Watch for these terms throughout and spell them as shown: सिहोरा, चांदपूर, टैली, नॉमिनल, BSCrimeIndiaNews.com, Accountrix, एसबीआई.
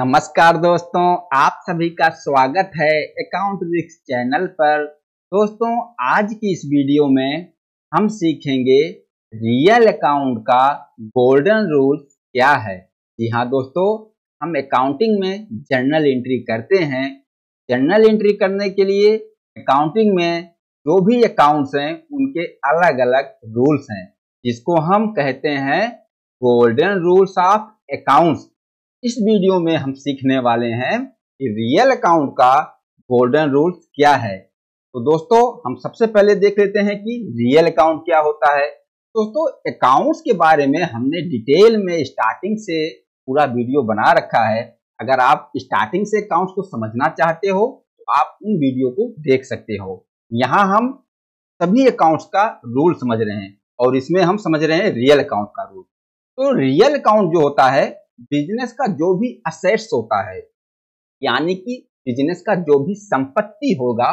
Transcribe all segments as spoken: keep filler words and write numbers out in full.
नमस्कार दोस्तों, आप सभी का स्वागत है अकाउंट्रिक्स चैनल पर। दोस्तों, आज की इस वीडियो में हम सीखेंगे रियल अकाउंट का गोल्डन रूल क्या है। जी हाँ दोस्तों, हम अकाउंटिंग में जर्नल एंट्री करते हैं। जर्नल एंट्री करने के लिए अकाउंटिंग में जो भी अकाउंट्स हैं उनके अलग अलग रूल्स हैं, जिसको हम कहते हैं गोल्डन रूल्स ऑफ अकाउंट्स। इस वीडियो में हम सीखने वाले हैं कि रियल अकाउंट का गोल्डन रूल्स क्या है। तो दोस्तों, हम सबसे पहले देख लेते हैं कि रियल अकाउंट क्या होता है। दोस्तों, अकाउंट्स के बारे में हमने डिटेल में स्टार्टिंग से पूरा वीडियो बना रखा है। अगर आप स्टार्टिंग से अकाउंट्स को समझना चाहते हो तो आप उन वीडियो को देख सकते हो। यहाँ हम सभी अकाउंट्स का रूल समझ रहे हैं और इसमें हम समझ रहे हैं रियल अकाउंट का रूल। तो रियल अकाउंट जो होता है, बिजनेस का जो भी असेट्स होता है, यानी कि बिजनेस का जो भी संपत्ति होगा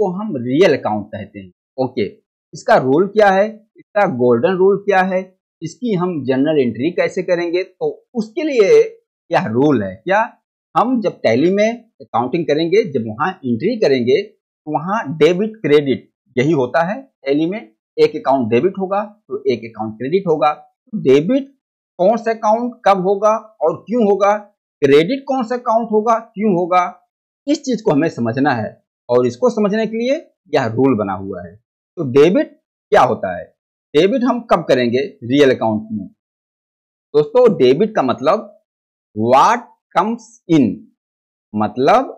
वो हम रियल अकाउंट कहते हैं। ओके, इसका रूल क्या है, इसका गोल्डन रूल क्या है, इसकी हम जर्नल एंट्री कैसे करेंगे, तो उसके लिए क्या रूल है। क्या हम जब टैली में अकाउंटिंग करेंगे, जब वहाँ एंट्री करेंगे तो वहाँ डेबिट क्रेडिट यही होता है। टैली में एक अकाउंट डेबिट होगा तो एक अकाउंट क्रेडिट होगा। तो डेबिट कौन सा अकाउंट कब होगा और क्यों होगा, क्रेडिट कौन सा अकाउंट होगा क्यों होगा, इस चीज को हमें समझना है और इसको समझने के लिए यह रूल बना हुआ है। तो डेबिट क्या होता है, डेबिट हम कब करेंगे रियल अकाउंट में। दोस्तों, डेबिट का मतलब व्हाट कम्स इन, मतलब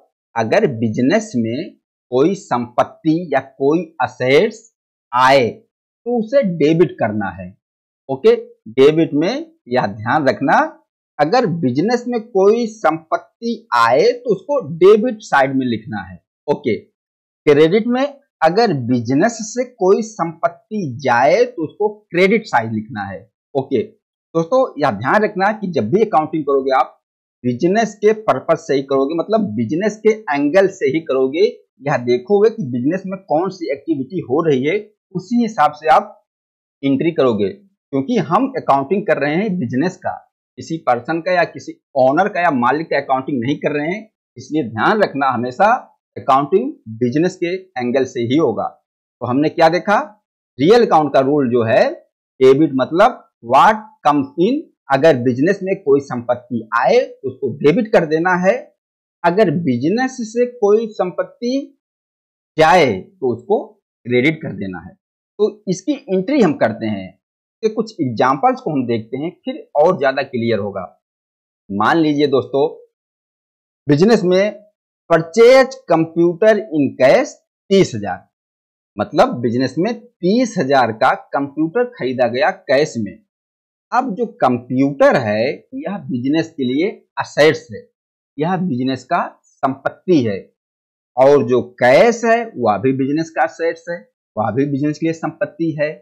अगर बिजनेस में कोई संपत्ति या कोई असेट्स आए तो उसे डेबिट करना है। ओके, डेबिट में यह ध्यान रखना, अगर बिजनेस में कोई संपत्ति आए तो उसको डेबिट साइड में लिखना है। ओके, क्रेडिट में अगर बिजनेस से कोई संपत्ति जाए तो उसको क्रेडिट साइड लिखना है। ओके दोस्तों, यह ध्यान रखना कि जब भी अकाउंटिंग करोगे आप बिजनेस के पर्पज से ही करोगे, मतलब बिजनेस के एंगल से ही करोगे। यह देखोगे कि बिजनेस में कौन सी एक्टिविटी हो रही है, उसी हिसाब से आप एंट्री करोगे, क्योंकि हम अकाउंटिंग कर रहे हैं बिजनेस का, किसी पर्सन का या किसी ओनर का या मालिक का अकाउंटिंग नहीं कर रहे हैं। इसलिए ध्यान रखना, हमेशा अकाउंटिंग बिजनेस के एंगल से ही होगा। तो हमने क्या देखा, रियल अकाउंट का रूल जो है डेबिट मतलब व्हाट कम्स इन, अगर बिजनेस में कोई संपत्ति आए तो उसको डेबिट कर देना है, अगर बिजनेस से कोई संपत्ति जाए तो उसको क्रेडिट कर देना है। तो इसकी एंट्री हम करते हैं, के कुछ एग्जाम्पल्स को हम देखते हैं, फिर और ज्यादा क्लियर होगा। मान लीजिए दोस्तों, बिजनेस में परचेज कंप्यूटर इन कैश तीस हजार, मतलब बिजनेस में तीस हजार का कंप्यूटर खरीदा गया कैश में। अब जो कंप्यूटर है यह बिजनेस के लिए असेट्स है, यह बिजनेस का संपत्ति है, और जो कैश है वह भी बिजनेस का असेट्स है, वह भी बिजनेस के लिए संपत्ति है।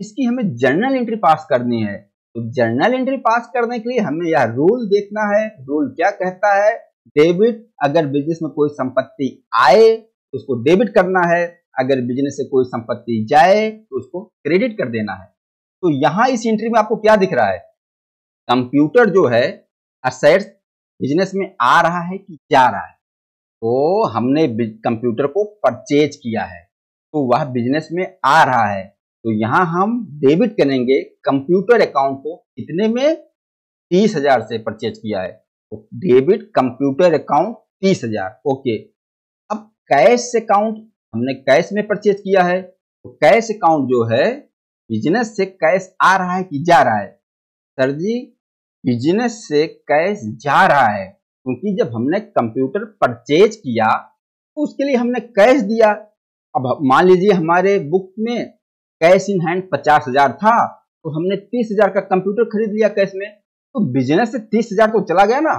इसकी हमें जर्नल एंट्री पास करनी है। तो जर्नल एंट्री पास करने के लिए हमें यह रूल देखना है। रूल क्या कहता है, डेबिट अगर बिजनेस में कोई संपत्ति आए तो उसको डेबिट करना है, अगर बिजनेस से कोई संपत्ति जाए तो उसको क्रेडिट कर देना है। तो यहाँ इस एंट्री में आपको क्या दिख रहा है, कंप्यूटर जो है असेट्स बिजनेस में आ रहा है कि जा रहा है। तो हमने कंप्यूटर को परचेज किया है तो वह बिजनेस में आ रहा है, तो यहाँ हम डेबिट करेंगे कंप्यूटर अकाउंट को, कितने में, तीस हजार से परचेज किया है तो डेबिट कंप्यूटर अकाउंट तीस हजार। ओके, अब कैश अकाउंट हमने कैश में परचेज किया है, तो कैश अकाउंट जो है बिजनेस से कैश आ रहा है कि जा रहा है। सर जी, बिजनेस से कैश जा रहा है, क्योंकि जब हमने कंप्यूटर परचेज किया तो उसके लिए हमने कैश दिया। अब मान लीजिए हमारे बुक में कैश इन हैंड पचास हजार था, तो हमने तीस हजार का कंप्यूटर खरीद लिया कैश में, तो बिजनेस से तीस हजार तो चला गया ना,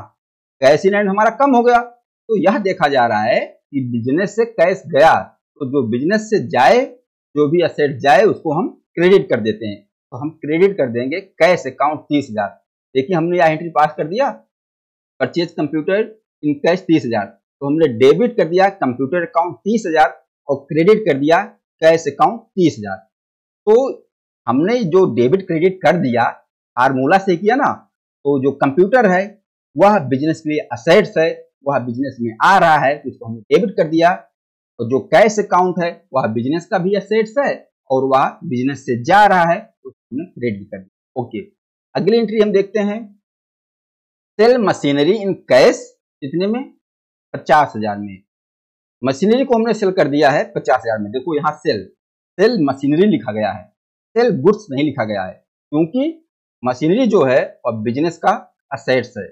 कैश इन हैंड हमारा कम हो गया। तो यह देखा जा रहा है कि बिजनेस से कैश गया, तो जो बिजनेस से जाए, जो भी असेट जाए उसको हम क्रेडिट कर देते हैं। तो हम क्रेडिट कर देंगे कैश अकाउंट तीस हजार। देखिए, हमने यह एंट्री पास कर दिया, परचेज कंप्यूटर इन कैश तीस हजार, तो हमने डेबिट कर दिया कंप्यूटर अकाउंट तीस हजार और क्रेडिट कर दिया कैश अकाउंट तीस हजार। तो हमने जो डेबिट क्रेडिट कर दिया फार्मूला से किया ना, तो जो कंप्यूटर है वह बिजनेस में असेट्स है, वह बिजनेस में आ रहा है तो इसको हमने डेबिट कर दिया। तो जो कैश अकाउंट है वह बिजनेस का भी असेट्स है और वह बिजनेस से जा रहा है तो हमने क्रेडिट कर दिया। ओके, अगली एंट्री हम देखते हैं, सेल मशीनरी इन कैश, कितने में, पचास हजार में। मशीनरी को हमने सेल कर दिया है पचास हजार में। देखो यहाँ सेल सेल मशीनरी लिखा गया है, सेल गुड्स नहीं लिखा गया है, क्योंकि मशीनरी जो है और बिजनेस का असेट्स है,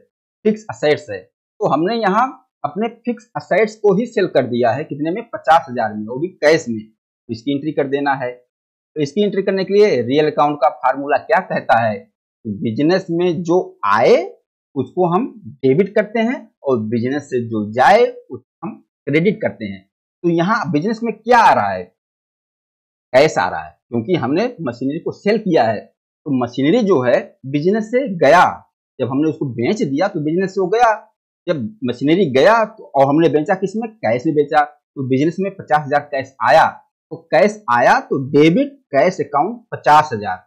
फिक्स असेट्स है, तो हमने यहाँ अपने फिक्स असेट्स को ही सेल कर दिया है, कितने में, पचास हजार में, वो भी कैश में। तो इसकी एंट्री कर देना है। तो इसकी एंट्री करने के लिए रियल अकाउंट का फार्मूला क्या कहता है, तो बिजनेस में जो आए उसको हम डेबिट करते हैं और बिजनेस से जो जाए उसको हम क्रेडिट करते हैं। तो यहाँ बिजनेस में क्या आ रहा है, कैश आ रहा है, क्योंकि हमने मशीनरी को सेल किया है। तो मशीनरी जो है बिजनेस से गया, जब हमने उसको बेच दिया तो बिजनेस से हो गया, जब मशीनरी गया तो, और हमने बेचा किसमें, कैश में बेचा, तो बिजनेस में पचास हजार कैश आया। तो कैश आया तो डेबिट कैश अकाउंट पचास हजार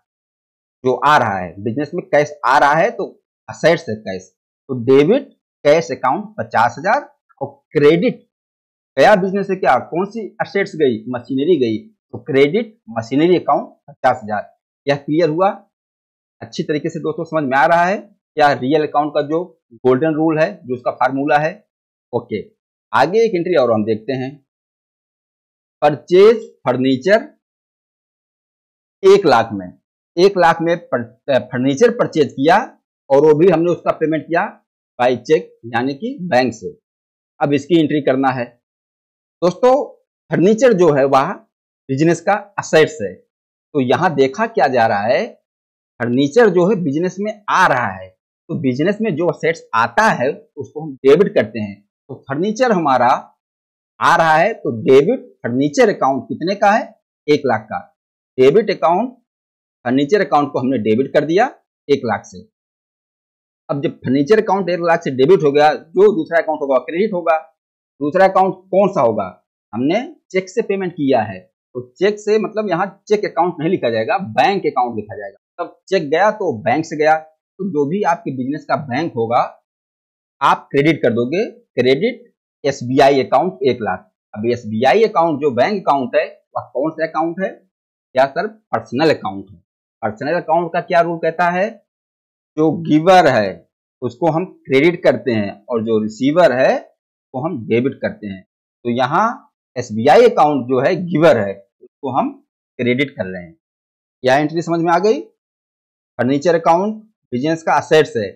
जो आ रहा है, बिजनेस में कैश आ रहा है तो असेट्स है कैश, तो डेबिट कैश अकाउंट पचास हजार और क्रेडिट गया बिजनेस से, क्या, कौन सी असेट्स गई, मशीनरी गई, तो क्रेडिट मशीनरी अकाउंट पचास हजार। यह क्लियर हुआ अच्छी तरीके से दोस्तों, समझ में आ रहा है क्या रियल अकाउंट का जो गोल्डन रूल है, जो उसका फार्मूला है। ओके, आगे एक एंट्री और हम देखते हैं, परचेज फर्नीचर एक लाख में, एक लाख में फर्नीचर परचेज किया और वो भी हमने उसका पेमेंट किया बाई चेक, यानी कि बैंक से। अब इसकी एंट्री करना है दोस्तों। फर्नीचर जो है वह बिजनेस का असेट्स है, तो यहाँ देखा क्या जा रहा है, फर्नीचर जो है बिजनेस में आ रहा है, तो बिजनेस में जो असेट्स आता है उसको हम डेबिट करते हैं। तो फर्नीचर हमारा आ रहा है तो डेबिट फर्नीचर अकाउंट कितने का है, एक लाख का। डेबिट अकाउंट फर्नीचर अकाउंट को हमने डेबिट कर दिया एक लाख से। अब जब फर्नीचर अकाउंट एक लाख से डेबिट हो गया, जो दूसरा अकाउंट होगा क्रेडिट होगा। दूसरा अकाउंट कौन सा होगा, हमने चेक से पेमेंट किया है, तो चेक से मतलब यहाँ चेक अकाउंट नहीं लिखा जाएगा, बैंक अकाउंट लिखा जाएगा। तब चेक गया तो बैंक से गया, तो जो भी आपके बिजनेस का बैंक होगा आप क्रेडिट कर दोगे, credit S B I account एक लाख। अब एस बी आई अकाउंट जो बैंक अकाउंट है वह कौन सा अकाउंट है, या सर पर्सनल अकाउंट है। पर्सनल अकाउंट का क्या रूल कहता है, जो गिवर है उसको हम क्रेडिट करते हैं और जो रिसीवर है उसको हम डेबिट करते हैं। तो यहाँ एसबीआई अकाउंट जो है गिवर है उसको हम क्रेडिट कर रहे हैं। यह एंट्री समझ में आ गई। फर्नीचर अकाउंट बिजनेस का असेट्स है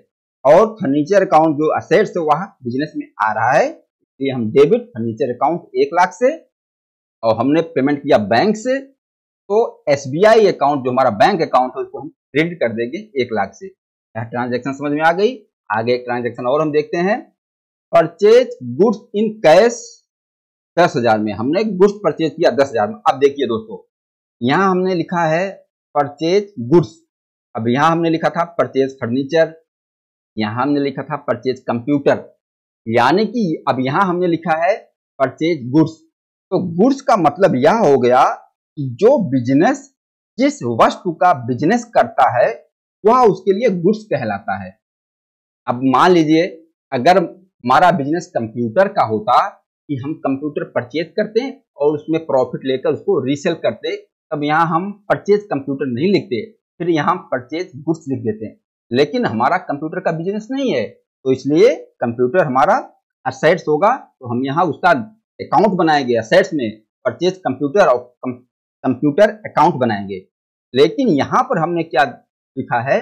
और फर्नीचर अकाउंट जो असेट्स है वह बिजनेस में आ रहा है, इसलिए हम डेबिट फर्नीचर अकाउंट एक लाख से और हमने पेमेंट किया बैंक से, तो एसबीआई अकाउंट जो हमारा बैंक अकाउंट है उसको हम क्रेडिट कर देंगे एक लाख से। ट्रांजैक्शन समझ में आ गई। आगे एक ट्रांजैक्शन और हम देखते हैं, परचेज गुड्स इन कैश दस हजार में, हमने गुड्स परचेज किया दस हजार में। अब देखिए दोस्तों, यहाँ हमने लिखा है परचेज गुड्स, अब यहाँ हमने लिखा था परचेज फर्नीचर, यहाँ हमने लिखा था परचेज कंप्यूटर, यानी कि अब यहाँ हमने लिखा है परचेज गुड्स। तो गुड्स का मतलब यह हो गया कि जो बिजनेस, जिस वस्तु का बिजनेस करता है वह उसके लिए गुड्स कहलाता है। अब मान लीजिए अगर हमारा बिजनेस कंप्यूटर का होता कि हम कंप्यूटर परचेज करते हैं और उसमें प्रॉफिट लेकर उसको रीसेल करते, तब यहाँ हम परचेज कंप्यूटर नहीं लिखते, फिर यहाँ परचेज गुड्स लिख देते हैं। लेकिन हमारा कंप्यूटर का बिजनेस नहीं है, तो इसलिए कंप्यूटर हमारा असेट्स होगा, तो हम यहाँ उसका अकाउंट बनाएंगे, असेट्स में परचेज कंप्यूटर और कंप्यूटर अकाउंट बनाएंगे। लेकिन यहाँ पर हमने क्या लिखा है,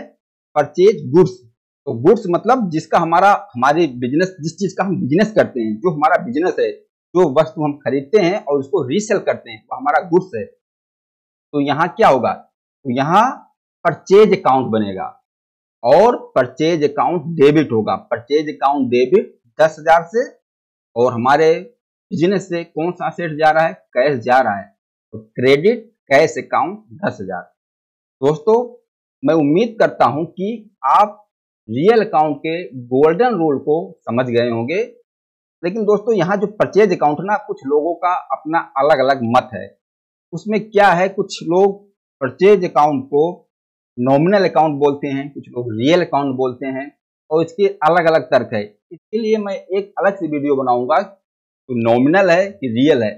परचेज गुड्स। तो गुड्स मतलब जिसका हमारा हमारे बिजनेस, जिस चीज का हम बिजनेस करते हैं, जो हमारा बिजनेस है, जो वस्तु हम खरीदते हैं और उसको रीसेल करते हैं, वह हमारा गुड्स है। तो यहाँ क्या होगा, तो यहाँ परचेज अकाउंट बनेगा और परचेज अकाउंट डेबिट होगा। परचेज अकाउंट डेबिट दस हजार से और हमारे बिजनेस से कौन सा असेट जा रहा है, कैश जा रहा है, तो क्रेडिट कैश अकाउंट दस हजार। दोस्तों मैं उम्मीद करता हूं कि आप रियल अकाउंट के गोल्डन रूल को समझ गए होंगे। लेकिन दोस्तों यहाँ जो परचेज अकाउंट ना, कुछ लोगों का अपना अलग अलग मत है उसमें। क्या है, कुछ लोग परचेज अकाउंट को नॉमिनल अकाउंट बोलते हैं, कुछ लोग रियल अकाउंट बोलते हैं, और इसके अलग अलग तर्क है। इसके लिए मैं एक अलग से वीडियो बनाऊंगा कि नॉमिनल है कि रियल है।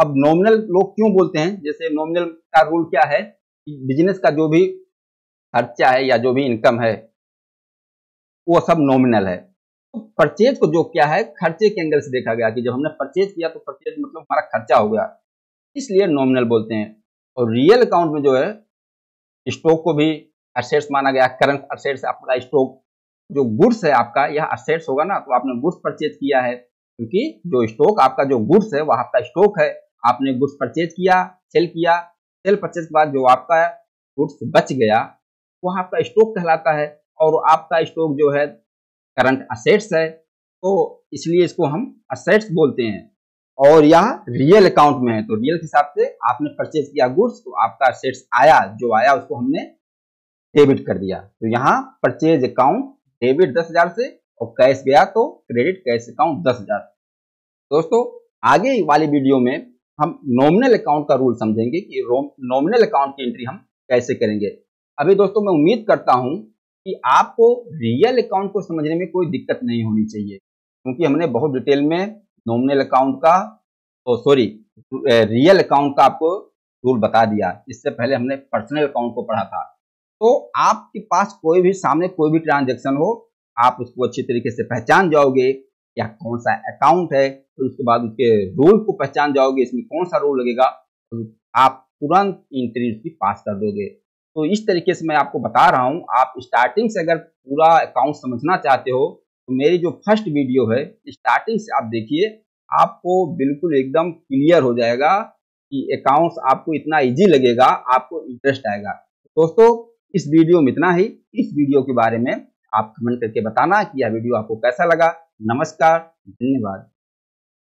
अब नॉमिनल लोग क्यों बोलते हैं, जैसे नॉमिनल का रूल क्या है कि बिजनेस का जो भी खर्चा है या जो भी इनकम है वो सब नॉमिनल है। तो परचेज को जो क्या है खर्चे के एंगल से देखा गया कि जब हमने परचेज किया तो परचेज मतलब हमारा खर्चा हो गया, इसलिए नॉमिनल बोलते हैं। और रियल अकाउंट में जो है स्टॉक को भी असेट्स माना गया, करंट असेट्स आपका स्टॉक जो गुड्स है आपका यह असेट्स होगा ना, तो आपने गुड्स परचेज किया है क्योंकि जो स्टॉक आपका जो गुड्स है वह आपका स्टॉक है। आपने गुड्स परचेज किया, सेल किया, सेल परचेज के बाद जो आपका गुड्स बच गया वह आपका स्टॉक कहलाता है। और आपका स्टॉक जो है करंट असेट्स है, तो इसलिए इसको हम असेट्स बोलते हैं। और यह रियल अकाउंट में है, तो रियल के हिसाब से आपने परचेज किया गुड्स तो आपका असेट्स आया, जो आया उसको हमने डेबिट कर दिया। तो यहाँ परचेज अकाउंट डेबिट दस हजार से और कैश गया तो क्रेडिट कैश अकाउंट दस हजार। दोस्तों आगे वाली वीडियो में हम नॉमिनल अकाउंट का रूल समझेंगे कि नॉमिनल अकाउंट की एंट्री हम कैसे करेंगे। अभी दोस्तों मैं उम्मीद करता हूं कि आपको रियल अकाउंट को समझने में कोई दिक्कत नहीं होनी चाहिए, क्योंकि हमने बहुत डिटेल में नॉमिनल अकाउंट का ओ सॉरी रियल अकाउंट का आपको रूल बता दिया। इससे पहले हमने पर्सनल अकाउंट को पढ़ा था। तो आपके पास कोई भी सामने कोई भी ट्रांजेक्शन हो आप उसको अच्छी तरीके से पहचान जाओगे या कौन सा अकाउंट है, तो उसके बाद उसके रूल को पहचान जाओगे, इसमें कौन सा रूल लगेगा, तो आप तुरंत एंट्री उसकी पास कर दोगे। तो इस तरीके से मैं आपको बता रहा हूं, आप स्टार्टिंग से अगर पूरा अकाउंट समझना चाहते हो तो मेरी जो फर्स्ट वीडियो है स्टार्टिंग से आप देखिए, आपको बिल्कुल एकदम क्लियर हो जाएगा कि अकाउंट्स आपको इतना ईजी लगेगा, आपको इंटरेस्ट आएगा। दोस्तों इस वीडियो में इतना ही। इस वीडियो के बारे में आप कमेंट करके बताना कि यह वीडियो आपको कैसा लगा। नमस्कार, धन्यवाद।